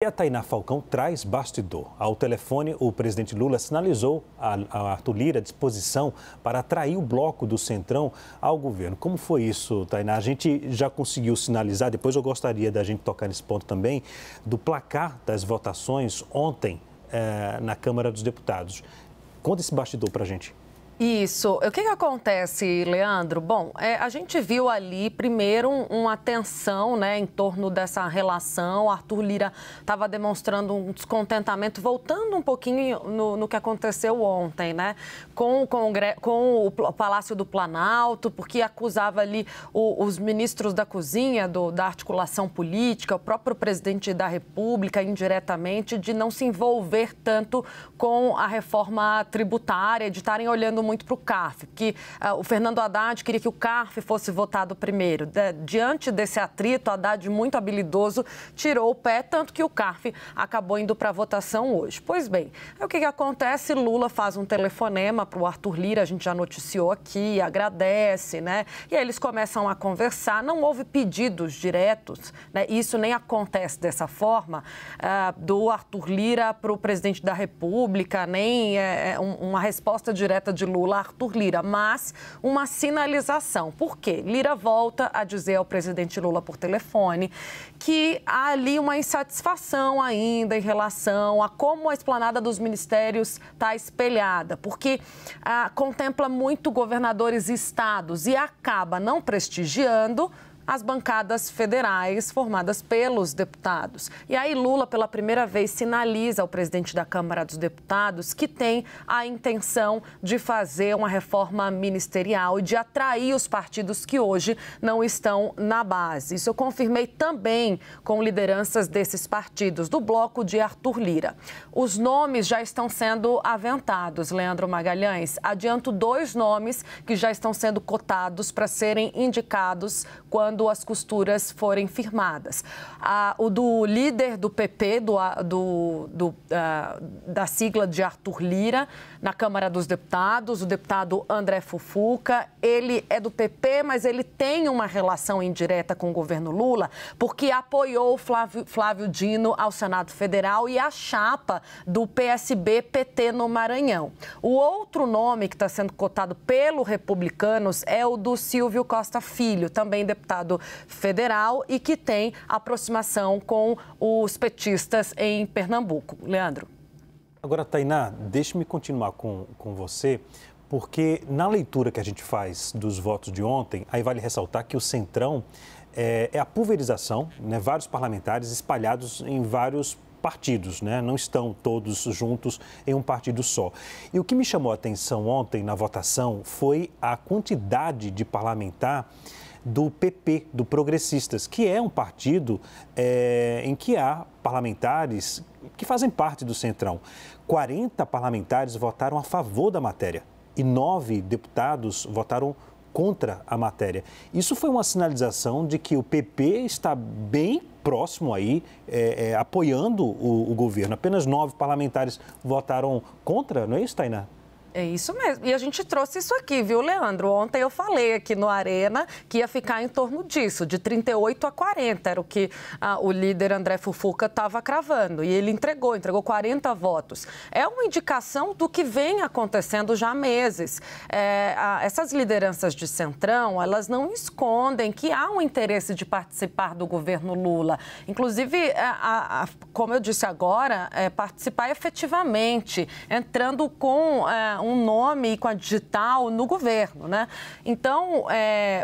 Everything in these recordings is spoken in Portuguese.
E a Tainá Falcão traz bastidor. Ao telefone, o presidente Lula sinalizou a Arthur Lira disposição para atrair o bloco do Centrão ao governo. Como foi isso, Tainá? A gente já conseguiu sinalizar, depois eu gostaria da gente tocar nesse ponto também, do placar das votações ontem na Câmara dos Deputados. Conta esse bastidor para a gente. Isso. O que acontece, Leandro? Bom, a gente viu ali, primeiro, uma tensão, né, em torno dessa relação. Arthur Lira estava demonstrando um descontentamento, voltando um pouquinho no que aconteceu ontem, né, com o Palácio do Planalto, porque acusava ali os ministros da cozinha, da articulação política, o próprio presidente da República, indiretamente, de não se envolver tanto com a reforma tributária, de estarem olhando muito para o CARF, que o Fernando Haddad queria que o CARF fosse votado primeiro. Diante desse atrito, Haddad, muito habilidoso, tirou o pé, tanto que o CARF acabou indo para a votação hoje. Pois bem, aí o que acontece? Lula faz um telefonema para o Arthur Lira, a gente já noticiou aqui, agradece, né? E aí eles começam a conversar, não houve pedidos diretos, né? Isso nem acontece dessa forma, do Arthur Lira para o presidente da República, nem uma resposta direta de Lula a Arthur Lira, mas uma sinalização. Por quê? Lira volta a dizer ao presidente Lula por telefone que há ali uma insatisfação ainda em relação a como a esplanada dos ministérios está espelhada, porque contempla muito governadores e estados e acaba não prestigiando as bancadas federais formadas pelos deputados. E aí Lula, pela primeira vez, sinaliza ao presidente da Câmara dos Deputados que tem a intenção de fazer uma reforma ministerial e de atrair os partidos que hoje não estão na base. Isso eu confirmei também com lideranças desses partidos, do bloco de Arthur Lira. Os nomes já estão sendo aventados, Leandro Magalhães. Adianto dois nomes que já estão sendo cotados para serem indicados quando as costuras forem firmadas. O do líder do PP, da sigla de Arthur Lira, na Câmara dos Deputados, o deputado André Fufuca. Ele é do PP, mas ele tem uma relação indireta com o governo Lula, porque apoiou Flávio Dino ao Senado Federal e a chapa do PSB-PT no Maranhão. O outro nome que está sendo cotado pelo Republicanos é o do Silvio Costa Filho, também deputado federal e que tem aproximação com os petistas em Pernambuco. Leandro. Agora, Tainá, deixe-me continuar com você, porque na leitura que a gente faz dos votos de ontem, aí vale ressaltar que o Centrão é a pulverização, né, vários parlamentares espalhados em vários partidos, né? Não estão todos juntos em um partido só. E o que me chamou a atenção ontem na votação foi a quantidade de parlamentar do PP, do Progressistas, que é um partido em que há parlamentares que fazem parte do Centrão. 40 parlamentares votaram a favor da matéria e 9 deputados votaram contra a matéria. Isso foi uma sinalização de que o PP está bem próximo aí, apoiando o governo. Apenas 9 parlamentares votaram contra, não é isso, Tainá? É isso mesmo. E a gente trouxe isso aqui, viu, Leandro? Ontem eu falei aqui no Arena que ia ficar em torno disso, de 38 a 40, era o que o líder André Fufuca estava cravando. E ele entregou 40 votos. É uma indicação do que vem acontecendo já há meses. Essas lideranças de Centrão, elas não escondem que há um interesse de participar do governo Lula. Inclusive, como eu disse agora, participar efetivamente, entrando com um nome com a digital no governo, né? Então,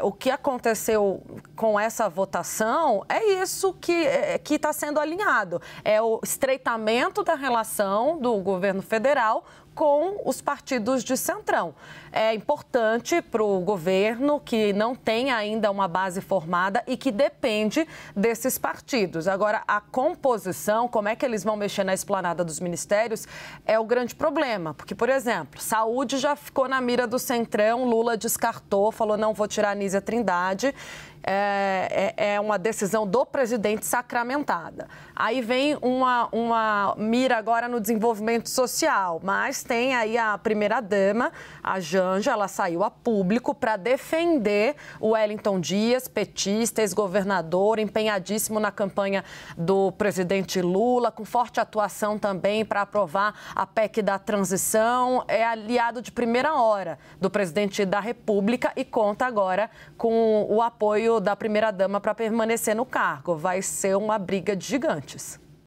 o que aconteceu com essa votação é isso que está sendo alinhado. É o estreitamento da relação do governo federal com os partidos de Centrão. É importante para o governo que não tem ainda uma base formada e que depende desses partidos. Agora, a composição, como é que eles vão mexer na esplanada dos ministérios, é o grande problema. Porque, por exemplo, saúde já ficou na mira do Centrão, Lula descartou, falou não vou tirar a Nísia Trindade. É uma decisão do presidente sacramentada. Aí vem uma mira agora no desenvolvimento social, mas tem aí a primeira-dama, a Janja, ela saiu a público para defender o Wellington Dias, petista, ex-governador, empenhadíssimo na campanha do presidente Lula, com forte atuação também para aprovar a PEC da transição, é aliado de primeira hora do presidente da República e conta agora com o apoio da primeira-dama para permanecer no cargo. Vai ser uma briga de gigantes.